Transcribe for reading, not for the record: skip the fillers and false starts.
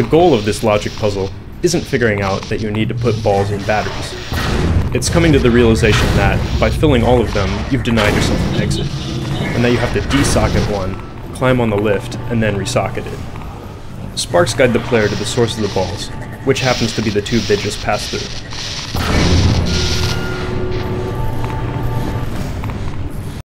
The goal of this logic puzzle isn't figuring out that you need to put balls in batteries. It's coming to the realization that, by filling all of them, you've denied yourself an exit, and that you have to desocket one, climb on the lift, and then resocket it. Sparks guide the player to the source of the balls, which happens to be the tube they just passed through.